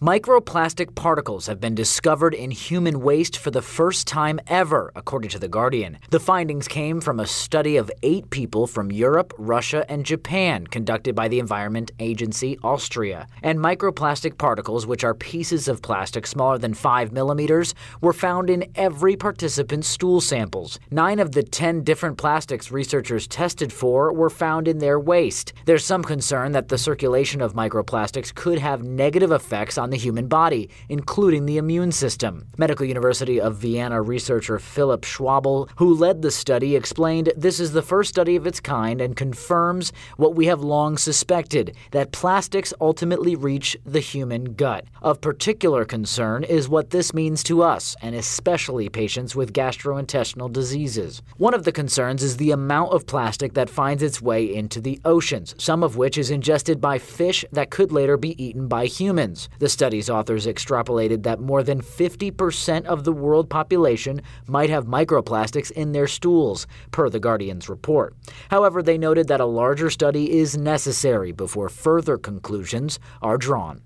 Microplastic particles have been discovered in human waste for the first time ever, according to The Guardian. The findings came from a study of 8 people from Europe, Russia, and Japan conducted by the Environment Agency Austria. And microplastic particles, which are pieces of plastic smaller than 5 millimeters, were found in every participant's stool samples. 9 of the 10 different plastics researchers tested for were found in their waste. There's some concern that the circulation of microplastics could have negative effects on the human body, including the immune system. Medical University of Vienna researcher Philipp Schwabl, who led the study, explained, "This is the first study of its kind and confirms what we have long suspected, that plastics ultimately reach the human gut. Of particular concern is what this means to us, and especially patients with gastrointestinal diseases. One of the concerns is the amount of plastic that finds its way into the oceans, some of which is ingested by fish that could later be eaten by humans." The study's authors extrapolated that more than 50% of the world population might have microplastics in their stools, per The Guardian's report. However, they noted that a larger study is necessary before further conclusions are drawn.